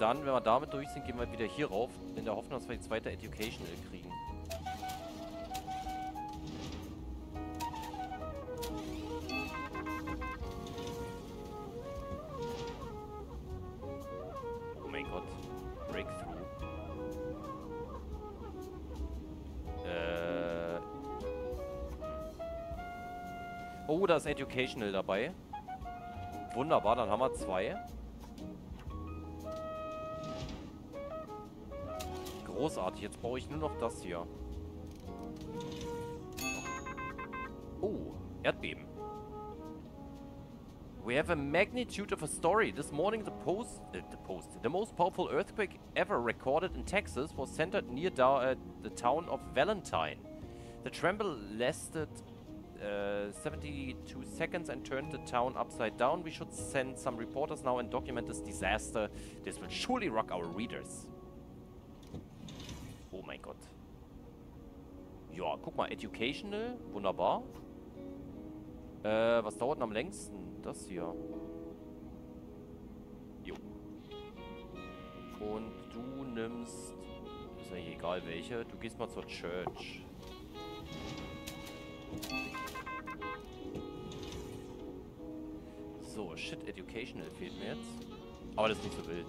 dann, wenn wir damit durch sind, gehen wir wieder hier rauf, in der Hoffnung, dass wir jetzt weiter Educational kriegen. Oh mein Gott. Breakthrough. Oh, da ist Educational dabei. Wunderbar, dann haben wir zwei. Großartig, jetzt brauche ich nur noch das hier. Oh, Erdbeben. We have a magnitude of a story. This morning the most powerful earthquake ever recorded in Texas was centered near the town of Valentine. The tremble lasted 72 seconds and turned the town upside down. We should send some reporters now and document this disaster. This will surely rock our readers. Oh mein Gott. Ja, guck mal, Educational, wunderbar. Was dauert denn am längsten? Das hier. Jo. Und du nimmst... Ist ja egal welche. Du gehst mal zur Church. So, shit, Educational fehlt mir jetzt. Aber das ist nicht so wild.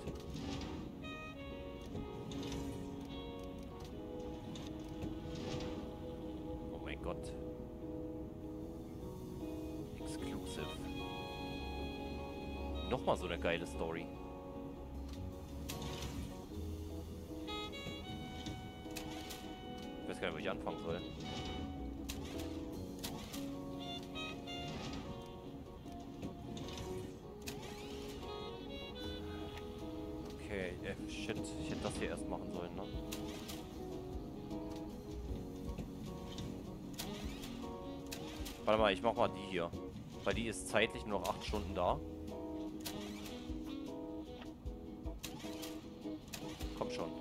Exclusive. Nochmal so eine geile Story. Ich weiß gar nicht, wo ich anfangen soll. Okay, shit, ich hätte das hier erst machen sollen, ne? Warte mal, ich mach mal die hier. Weil die ist zeitlich nur noch 8 Stunden da. Komm schon.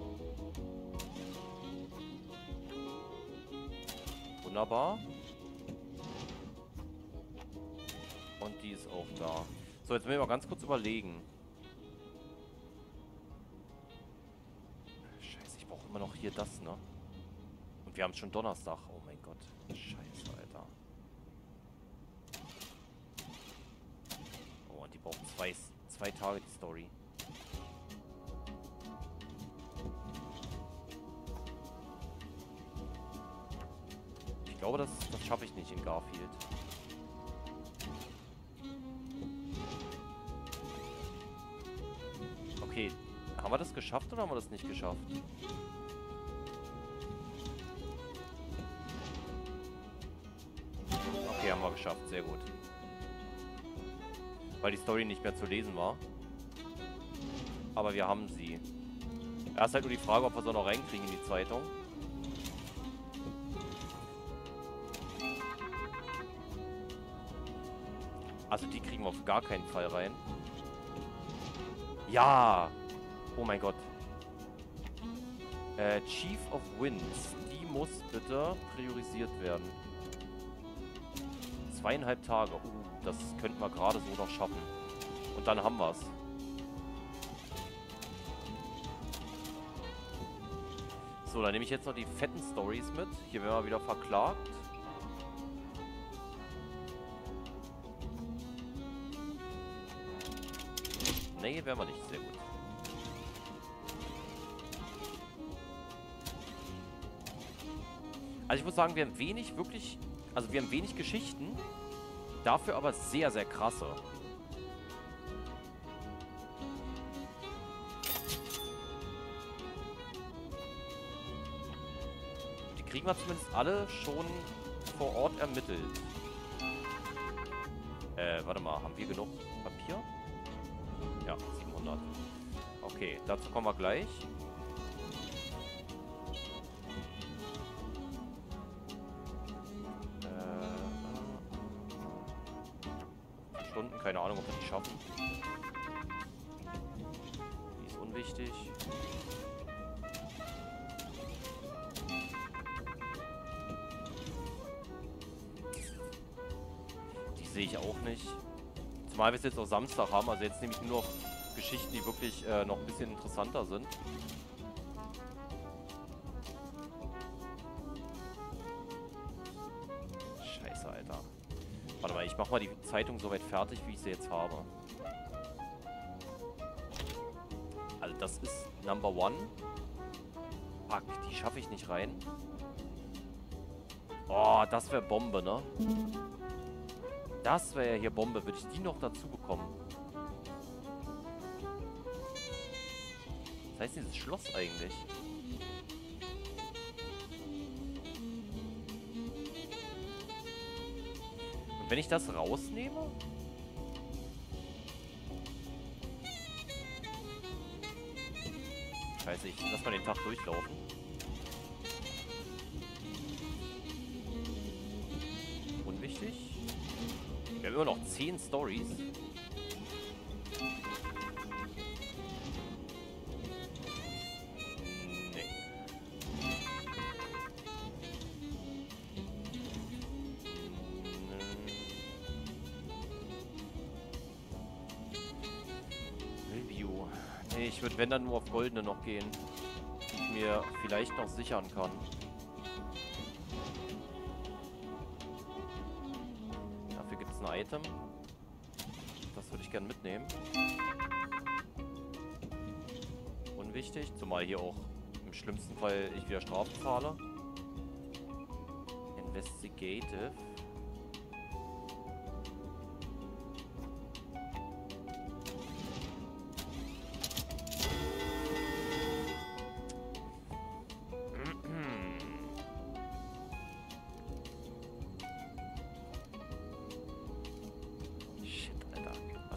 Wunderbar. Und die ist auch da. So, jetzt müssen wir mal ganz kurz überlegen. Scheiße, ich brauche immer noch hier das, ne? Und wir haben schon Donnerstag. Oh mein Gott. Scheiße, Alter. Zwei Tage die Story. Ich glaube, das schaffe ich nicht in Garfield. Okay, haben wir das geschafft oder haben wir das nicht geschafft? Okay, haben wir geschafft, sehr gut. Weil die Story nicht mehr zu lesen war. Aber wir haben sie. Erst halt nur die Frage, ob wir sie noch reinkriegen in die Zeitung. Also die kriegen wir auf gar keinen Fall rein. Ja! Oh mein Gott. Chief of Winds. Die muss bitte priorisiert werden. 2,5 Tage. Das könnten wir gerade so noch schaffen. Und dann haben wir es. So, dann nehme ich jetzt noch die fetten Stories mit. Hier werden wir wieder verklagt. Nee, werden wir nicht. Sehr gut. Also ich muss sagen, wir haben wenig wirklich... Also wir haben wenig Geschichten... Dafür aber sehr, sehr krasse. Die kriegen wir zumindest alle schon vor Ort ermittelt. Warte mal, haben wir genug Papier? Ja, 700. Okay, dazu kommen wir gleich. Keine Ahnung, ob wir die schaffen. Die ist unwichtig. Die sehe ich auch nicht. Zumal wir es jetzt auch Samstag haben, also jetzt nehme ich nur noch Geschichten, die wirklich noch ein bisschen interessanter sind. Scheiße, Alter. Warte mal, ich mach mal die Zeitung soweit fertig, wie ich sie jetzt habe. Also das ist Number One. Fuck, die schaffe ich nicht rein. Oh, das wäre Bombe, ne? Das wäre ja hier Bombe. Würde ich die noch dazu bekommen? Was heißt dieses Schloss eigentlich? Und wenn ich das rausnehme? Scheiße, ich lass mal den Tag durchlaufen. Unwichtig. Wir haben immer noch 10 Stories. Nee. Review. Nee, ich würde, wenn dann, nur auf goldene noch gehen, die ich mir vielleicht noch sichern kann. Item. Das würde ich gerne mitnehmen. Unwichtig, zumal hier auch im schlimmsten Fall ich wieder Strafen zahle. Investigative.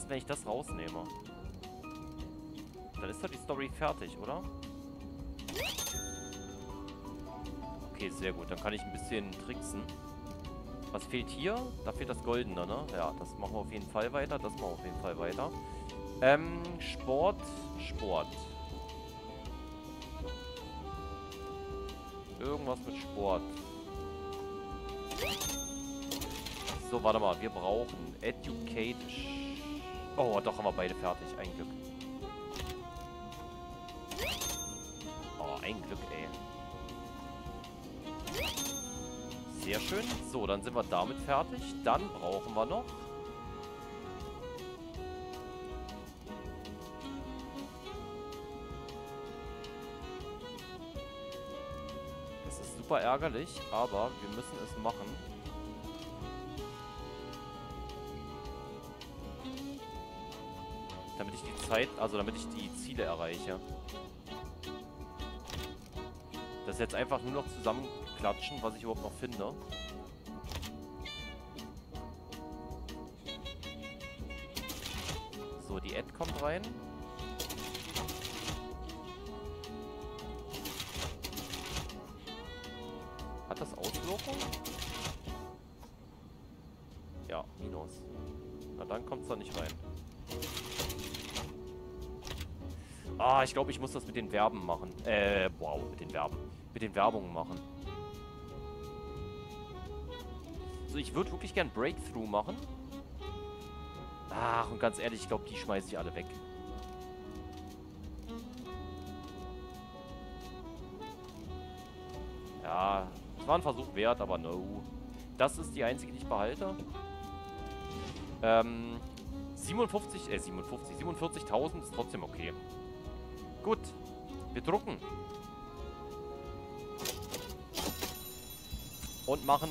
Wenn ich das rausnehme, dann ist doch die Story fertig, oder? Okay, sehr gut. Dann kann ich ein bisschen tricksen. Was fehlt hier? Da fehlt das Goldene, ne? Ja, das machen wir auf jeden Fall weiter. Das machen wir auf jeden Fall weiter. Sport. Irgendwas mit Sport. So, warte mal. Wir brauchen Education. Oh, doch, haben wir beide fertig. Ein Glück. Oh, ein Glück, ey. Sehr schön. So, dann sind wir damit fertig. Dann brauchen wir noch... Das ist super ärgerlich, aber wir müssen es machen. Damit ich die Zeit, also damit ich die Ziele erreiche. Das ist jetzt einfach nur noch zusammenklatschen, was ich überhaupt noch finde. So, die Ad kommt rein. Hat das Auswirkungen? Ja, minus. Na dann kommt es da nicht rein. Ah, ich glaube, ich muss das mit den Verben machen. Wow, mit den Verben. Mit den Werbungen machen. So, ich würde wirklich gern Breakthrough machen. Ach, und ganz ehrlich, ich glaube, die schmeiße ich alle weg. Ja, es war ein Versuch wert, aber no. Das ist die einzige, die ich behalte. 47.000 ist trotzdem okay. Gut, wir drucken. Und machen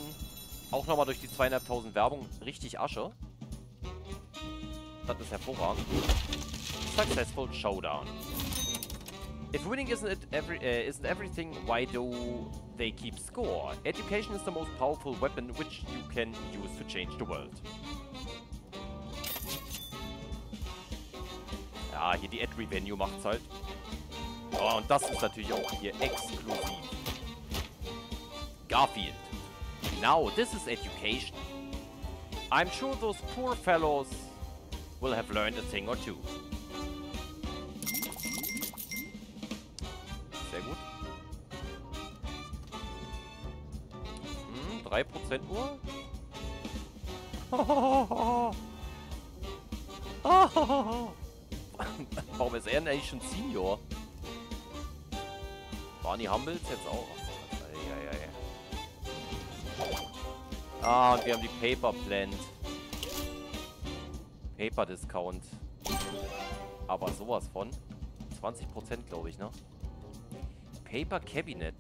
auch nochmal durch die 2.500 Werbung richtig Asche. Das ist hervorragend. Successful Showdown. If winning isn't everything, why do they keep score? Education is the most powerful weapon which you can use to change the world. Ja, hier die Ad-Revenue macht's halt. Oh, und das ist natürlich auch hier exklusiv. Garfield. Now this is education. I'm sure those poor fellows will have learned a thing or two. Sehr gut. 3% nur. Oh, oh, oh, oh. Oh, oh, oh. Warum ist er denn eigentlich schon Senior? Barney Humbles jetzt auch. Ah, und wir haben die Paper Plant. Paper Discount. Aber sowas von. 20% glaube ich, ne? Paper Cabinet.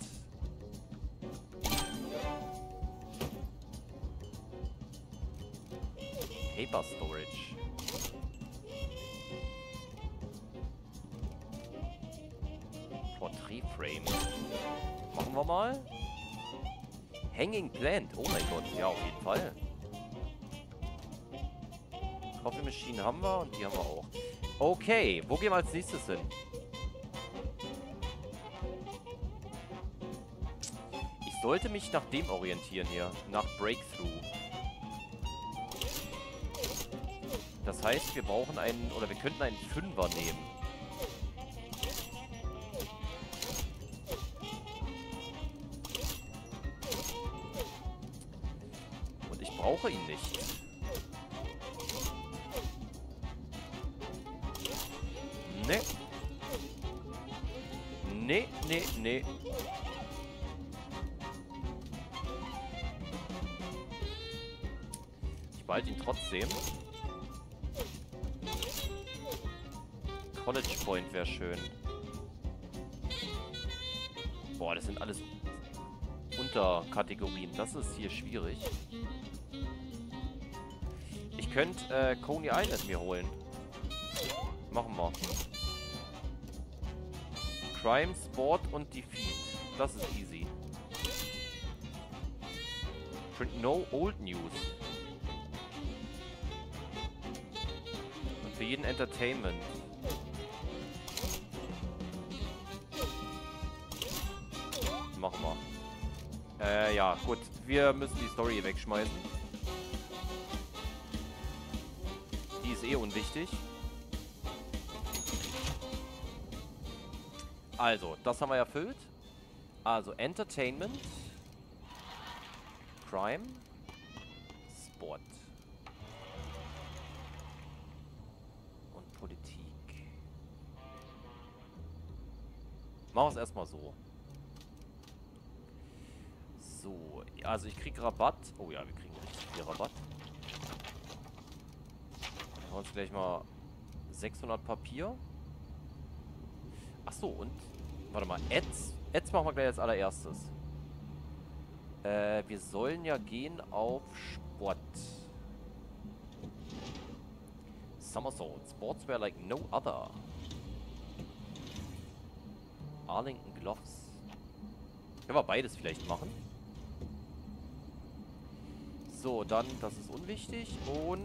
Paper Storage. Portrait Frame. Machen wir mal. Hanging Plant. Oh mein Gott, ja, auf jeden Fall. Coffee Machine haben wir und die haben wir auch. Okay, wo gehen wir als nächstes hin? Ich sollte mich nach dem orientieren hier. Nach Breakthrough. Das heißt, wir brauchen einen, oder wir könnten einen Fünfer nehmen. Und ich brauche ihn nicht. Nee. Nee, nee, nee. Ich behalte ihn trotzdem. College Point wäre schön. Boah, das sind alles Unterkategorien. Das ist hier schwierig. Ich könnte Coney Island mir holen. Machen wir. Crime, Sport und Defeat. Das ist easy. Print no old news. Und für jeden Entertainment. Machen wir. Ja, gut. Wir müssen die Story hier wegschmeißen. Die ist eh unwichtig. Also, das haben wir erfüllt. Also, Entertainment. Crime. Sport. Und Politik. Machen wir es erstmal so. So, also ich krieg Rabatt. Oh ja, wir kriegen richtig viel Rabatt. Dann haben wir uns gleich mal 600 Papier. Achso, und? Warte mal, Ads? Ads machen wir gleich als allererstes. Wir sollen ja gehen auf Sport. Somersault. Sportswear like no other. Arlington Gloves. Können wir beides vielleicht machen. So, dann, das ist unwichtig. Und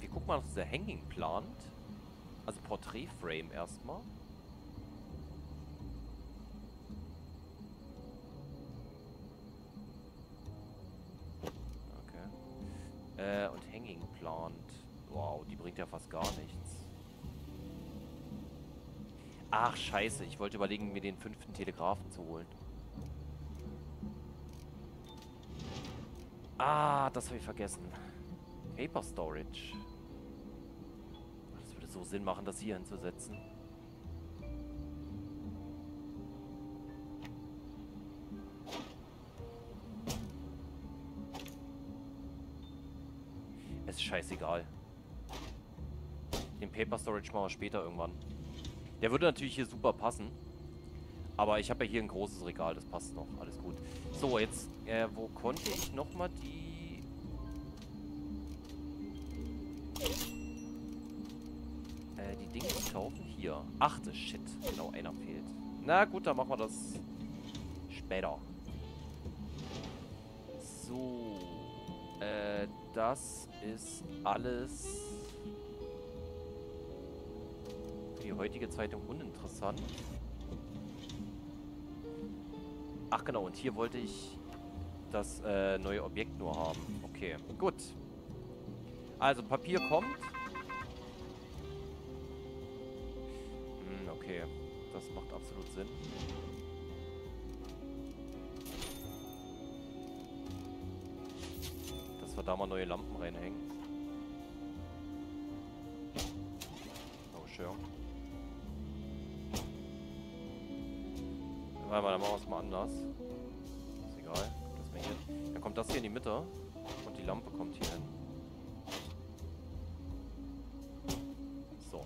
wir gucken mal, was dieser Hanging Plant. Also Portrait Frame erstmal. Und Hanging Plant. Wow, die bringt ja fast gar nichts. Ach, scheiße. Ich wollte überlegen, mir den 5. Telegrafen zu holen. Ah, das habe ich vergessen. Paper Storage. Das würde so Sinn machen, das hier hinzusetzen. Scheißegal. Den Paper Storage machen wir später irgendwann. Der würde natürlich hier super passen. Aber ich habe ja hier ein großes Regal. Das passt noch. Alles gut. So, jetzt, wo konnte ich nochmal die... die Dinge kaufen? Hier. Ach, das Shit. Genau, einer fehlt. Na gut, dann machen wir das später. So. Das ist alles für die heutige Zeitung uninteressant. Ach genau, und hier wollte ich das neue Objekt nur haben. Okay, gut. Also, Papier kommt. Okay, das macht absolut Sinn. Da mal neue Lampen reinhängen. Oh, schön. Warte mal, dann machen wir es mal anders. Ist egal. Das mir hier. Dann kommt das hier in die Mitte und die Lampe kommt hier hin. So.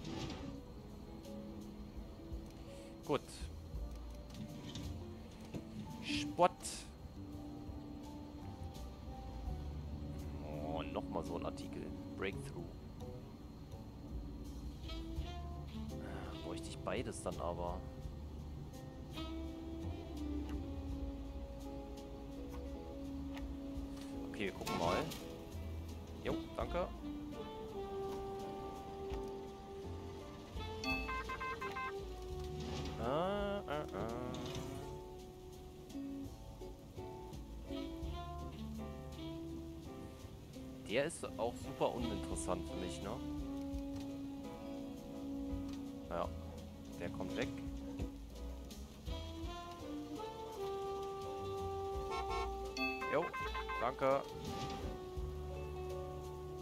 Gut. Spott. Oh, nochmal so ein Artikel. Breakthrough. Bräuchte ich beides dann aber. Okay, wir gucken mal. Jo, danke. Der ist auch super uninteressant für mich, ne? Ja, der kommt weg. Jo. Danke.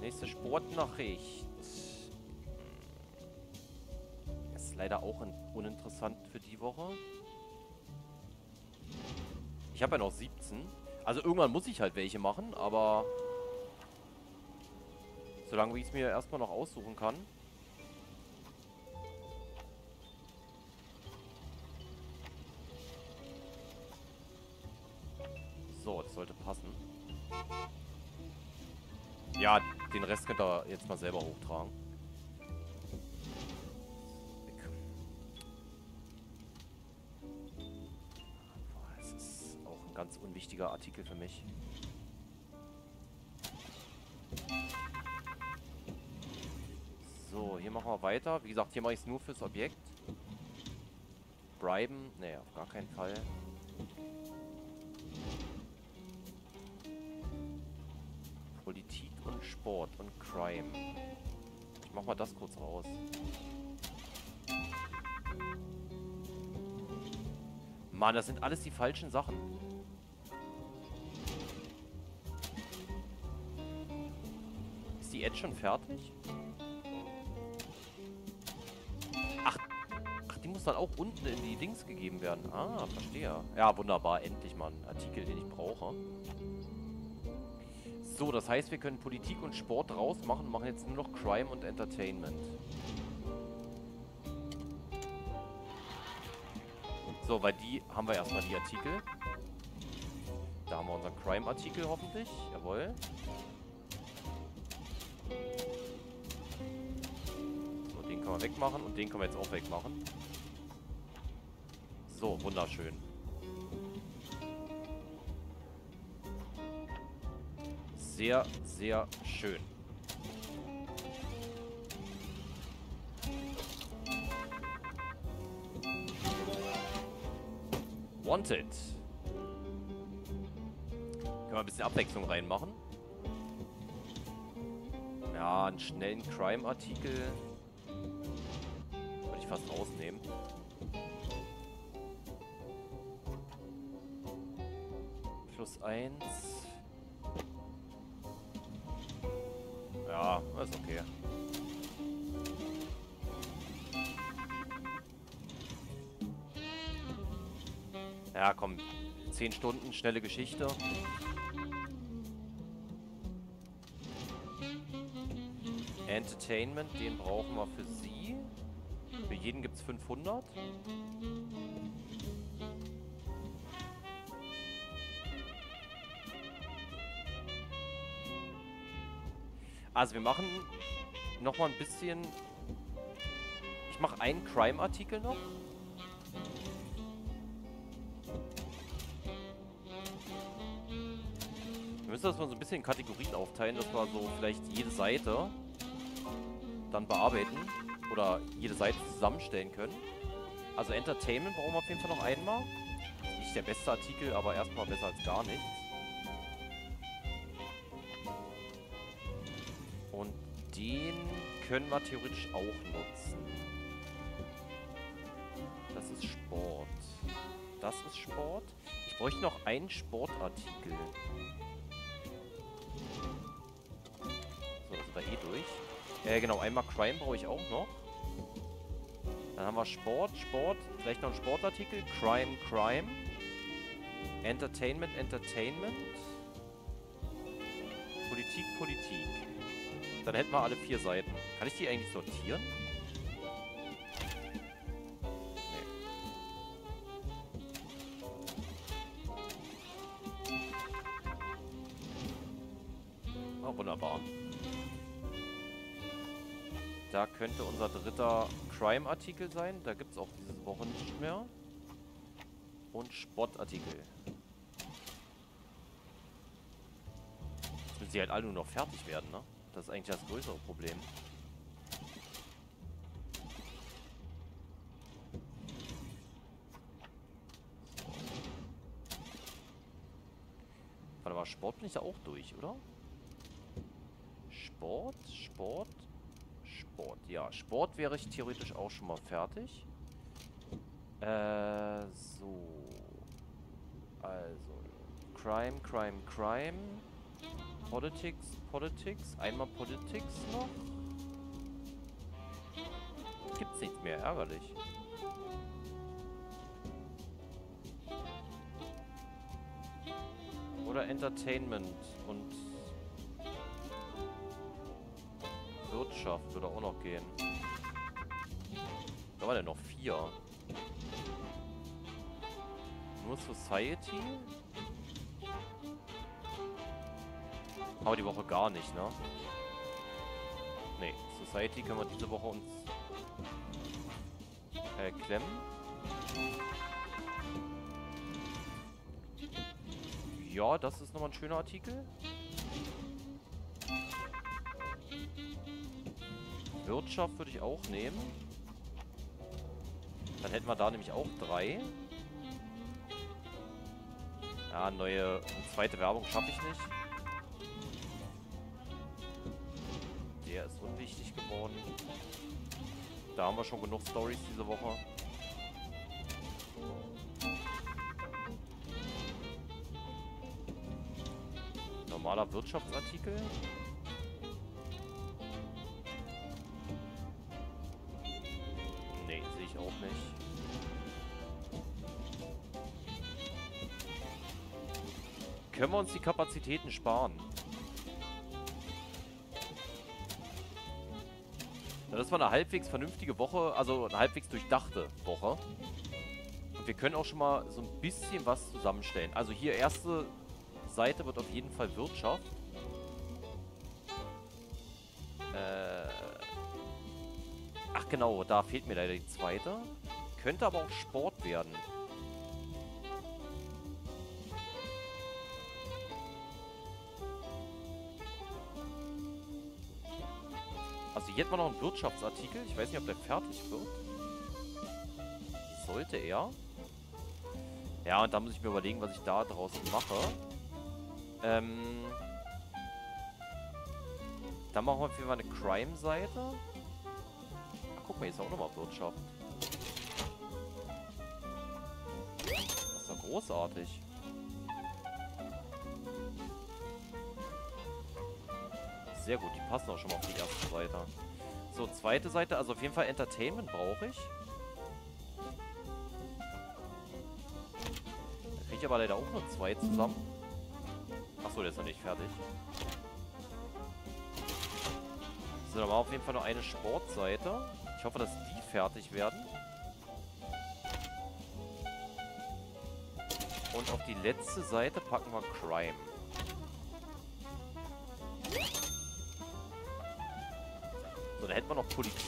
Nächste Sportnachricht. Ist leider auch uninteressant für die Woche. Ich habe ja noch 17. Also irgendwann muss ich halt welche machen, aber solange ich es mir erstmal noch aussuchen kann. So, das sollte passen. Ja, den Rest könnt ihr jetzt mal selber hochtragen. Boah, das ist auch ein ganz unwichtiger Artikel für mich. So, hier machen wir weiter. Wie gesagt, hier mache ich es nur fürs Objekt. Briben? Nee, auf gar keinen Fall. Politik und Sport und Crime. Ich mach mal das kurz raus. Mann, das sind alles die falschen Sachen. Ist die Ad schon fertig? Ach, die muss dann auch unten in die Dings gegeben werden. Ah, verstehe. Ja, wunderbar. Endlich mal ein Artikel, den ich brauche. So, das heißt, wir können Politik und Sport rausmachen, machen jetzt nur noch Crime und Entertainment. So, weil die haben wir erstmal die Artikel. Da haben wir unseren Crime-Artikel hoffentlich. Jawohl. So, den können wir wegmachen und den können wir jetzt auch wegmachen. So, wunderschön. Sehr, sehr schön. Wanted. Können wir ein bisschen Abwechslung reinmachen? Ja, einen schnellen Crime-Artikel. Würde ich fast rausnehmen. +1. Ja, ist okay. Ja, komm. 10 Stunden, schnelle Geschichte. Entertainment, den brauchen wir für sie. Für jeden gibt es 500. Also wir machen nochmal ein bisschen... Ich mache einen Crime-Artikel noch. Wir müssen das mal so ein bisschen in Kategorien aufteilen, dass wir so vielleicht jede Seite dann bearbeiten oder jede Seite zusammenstellen können. Also Entertainment brauchen wir auf jeden Fall noch einmal. Nicht der beste Artikel, aber erstmal besser als gar nichts. Und den können wir theoretisch auch nutzen. Das ist Sport. Das ist Sport. Ich bräuchte noch einen Sportartikel. So, das sind wir eh durch. Genau, einmal Crime brauche ich auch noch. Dann haben wir Sport, vielleicht noch ein Sportartikel, Crime, Entertainment, Politik. Dann hätten wir alle 4 Seiten. Kann ich die eigentlich sortieren? Nee. Oh, wunderbar. Da könnte unser dritter Crime-Artikel sein. Da gibt es auch diese Woche nicht mehr. Und Sportartikel. Jetzt müssen sie halt alle nur noch fertig werden, ne? Das ist eigentlich das größere Problem. Warte mal, Sport bin ich ja auch durch, oder? Sport. Ja, Sport wäre ich theoretisch auch schon mal fertig. So. Also. Crime. Politics. Einmal Politics noch. Gibt's nicht mehr, ärgerlich. Oder Entertainment und Wirtschaft würde auch noch gehen. Da waren ja noch 4. Nur Society? Aber die Woche gar nicht, ne? Nee, Society können wir diese Woche uns klemmen. Ja, das ist nochmal ein schöner Artikel. Wirtschaft würde ich auch nehmen. Dann hätten wir da nämlich auch 3. Ja, zweite Werbung schaffe ich nicht. Der ist unwichtig geworden. Da haben wir schon genug Stories diese Woche. Normaler Wirtschaftsartikel. Nee, sehe ich auch nicht. Können wir uns die Kapazitäten sparen? Das war eine halbwegs vernünftige Woche, also eine halbwegs durchdachte Woche. Und wir können auch schon mal so ein bisschen was zusammenstellen. Also hier, erste Seite wird auf jeden Fall Wirtschaft. Ach genau, da fehlt mir leider die zweite. Könnte aber auch Sport werden. Hier hätten wir noch einen Wirtschaftsartikel. Ich weiß nicht, ob der fertig wird. Sollte er. Ja, und da muss ich mir überlegen, was ich da draus mache. Dann machen wir auf jeden Fall eine Crime-Seite. Guck mal, hier ist auch nochmal Wirtschaft. Das ist doch großartig. Sehr gut, die passen auch schon mal auf die erste Seite. So, zweite Seite, also auf jeden Fall Entertainment brauche ich. Da kriege ich aber leider auch nur 2 zusammen. Achso, der ist noch nicht fertig. So, dann war auf jeden Fall noch eine Sportseite. Ich hoffe, dass die fertig werden. Und auf die letzte Seite packen wir Crime. So, da hätten wir noch Politik.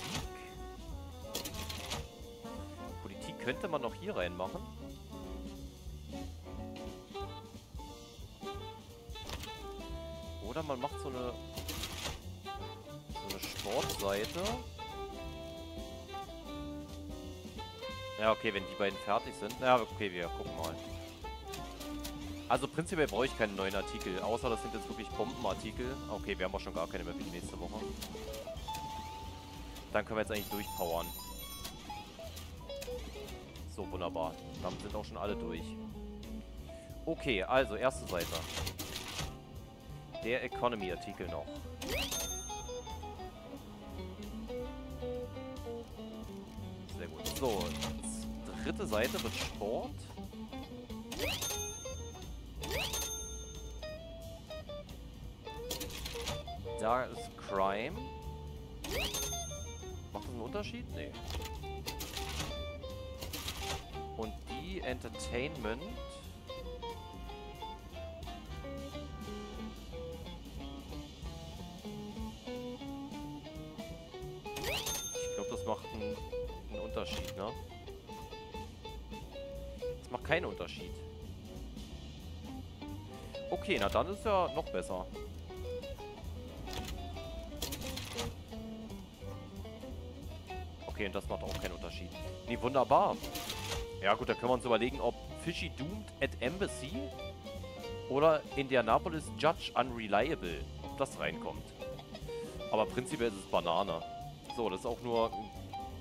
Politik könnte man noch hier reinmachen. Oder man macht so eine Sportseite. Ja, okay, wenn die beiden fertig sind. Ja, okay, wir gucken mal. Also prinzipiell brauche ich keinen neuen Artikel. Außer das sind jetzt wirklich Bombenartikel. Okay, wir haben auch schon gar keine mehr für die nächste Woche. Dann können wir jetzt eigentlich durchpowern. So, wunderbar. Damit sind auch schon alle durch. Okay, also erste Seite. Der Economy-Artikel noch. Sehr gut. So, dritte Seite wird Sport. Da ist Crime. Macht das einen Unterschied? Nee. Und die Entertainment. Ich glaube, das macht einen Unterschied, ne? Das macht keinen Unterschied. Okay, na dann ist ja noch besser. Okay, und das macht auch keinen Unterschied. Nee, wunderbar. Ja gut, da können wir uns überlegen, ob Fishy Doomed at Embassy oder Indianapolis Judge Unreliable, ob das reinkommt. Aber prinzipiell ist es Banane. So, das ist auch nur ein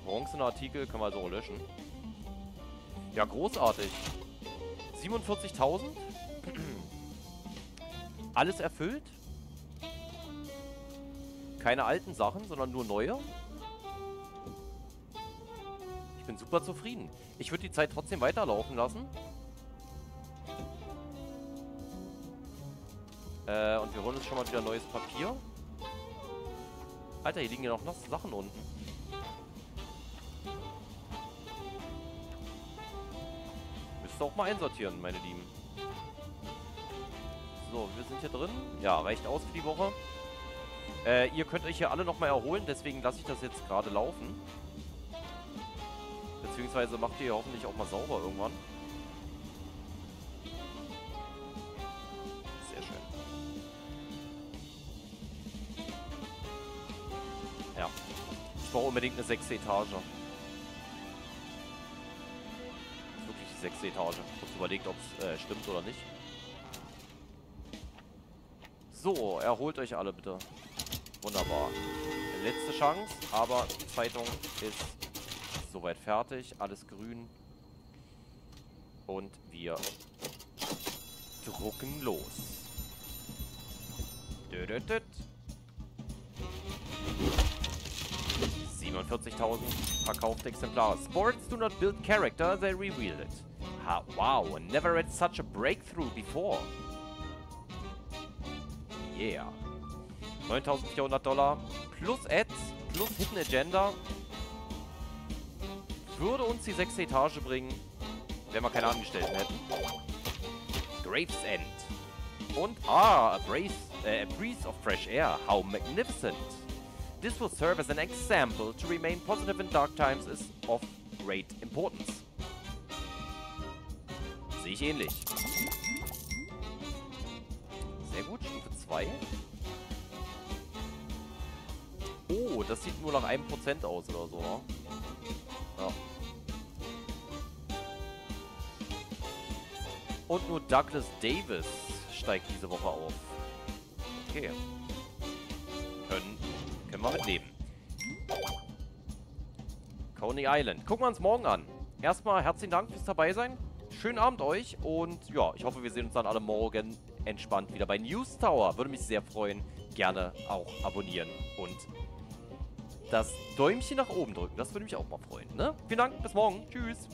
bronzener Artikel, können wir also auch löschen. Ja, großartig. 47.000? Alles erfüllt? Keine alten Sachen, sondern nur neue? Ich bin super zufrieden. Ich würde die Zeit trotzdem weiterlaufen lassen. Und wir holen uns schon mal wieder neues Papier. Alter, hier liegen ja noch Sachen unten. Müsst ihr auch mal einsortieren, meine Lieben. So, wir sind hier drin. Ja, reicht aus für die Woche. Ihr könnt euch hier alle nochmal erholen, deswegen lasse ich das jetzt gerade laufen. Beziehungsweise macht ihr hoffentlich auch mal sauber irgendwann. Sehr schön. Ja. Ich brauche unbedingt eine sechste Etage. Das ist wirklich die sechste Etage. Ich habe überlegt, ob es stimmt oder nicht. So, erholt euch alle bitte. Wunderbar. Letzte Chance, aber die Zeitung ist soweit fertig, alles grün und wir drucken los. Dö, dö, dö. 47.000 verkaufte Exemplare. Sports do not build character, they reveal it. Ha, wow, never read such a breakthrough before. Yeah. 9.400 Dollar plus Ads, plus Hidden Agenda. Würde uns die sechste Etage bringen, wenn wir keine Angestellten hätten. Graves End. Und a breeze of fresh air. How magnificent. This will serve as an example to remain positive in dark times is of great importance. Sehe ich ähnlich. Sehr gut, Stufe 2. Oh, das sieht nur nach 1% aus oder so, ne? Ja. Und nur Douglas Davis steigt diese Woche auf. Okay. Können wir mitnehmen. Coney Island. Gucken wir uns morgen an. Erstmal herzlichen Dank fürs Dabeisein. Schönen Abend euch. Und ja, ich hoffe, wir sehen uns dann alle morgen entspannt wieder bei News Tower. Würde mich sehr freuen. Gerne auch abonnieren und das Däumchen nach oben drücken. Das würde mich auch mal freuen, ne? Vielen Dank, bis morgen. Tschüss.